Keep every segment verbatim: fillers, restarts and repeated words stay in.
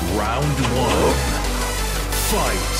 Round one. Fight!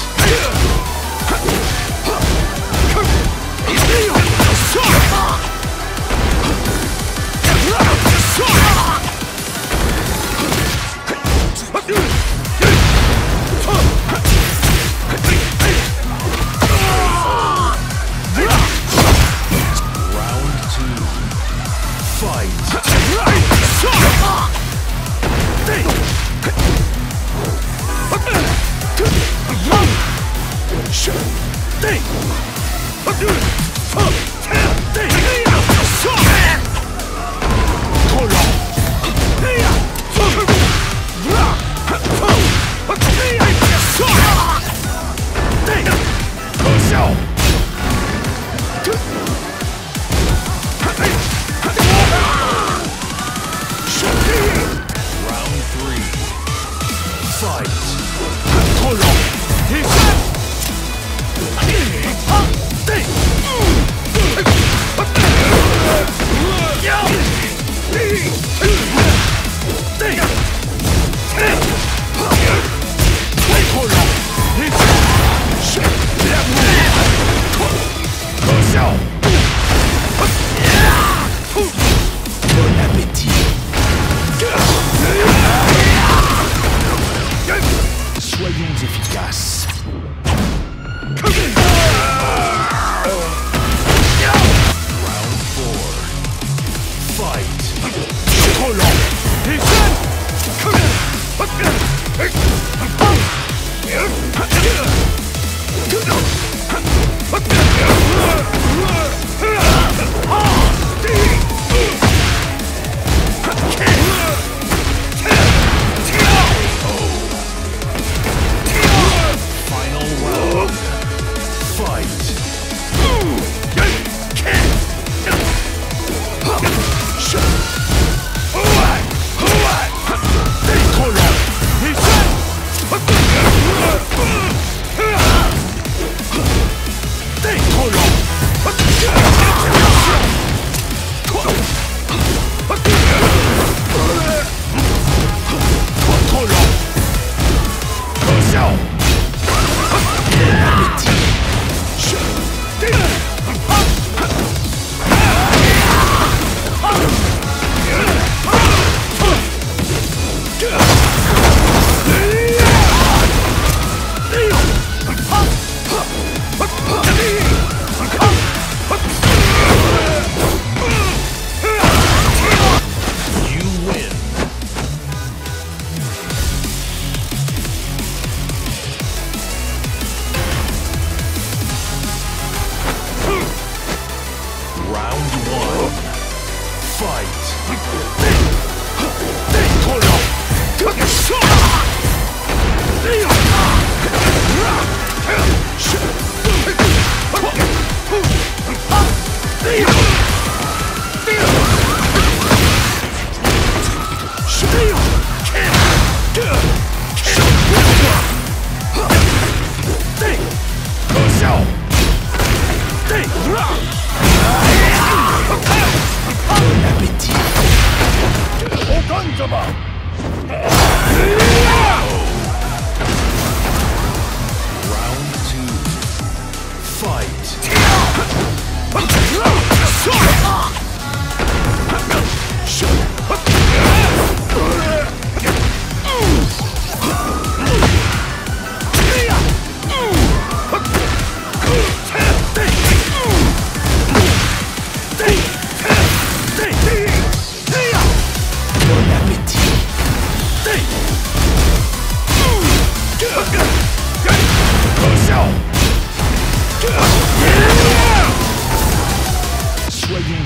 Soyons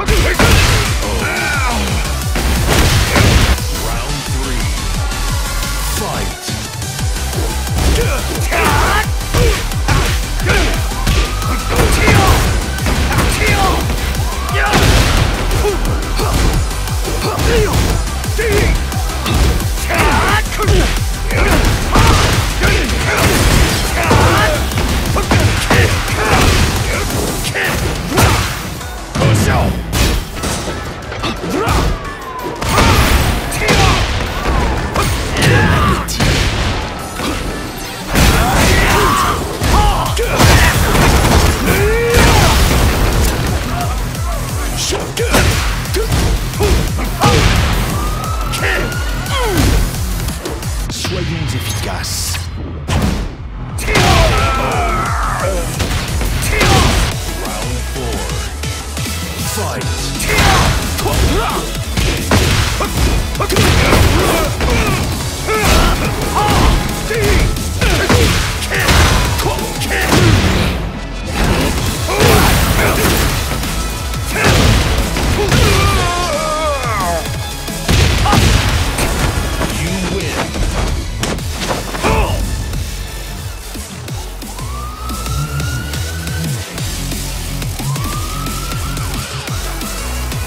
efficaces.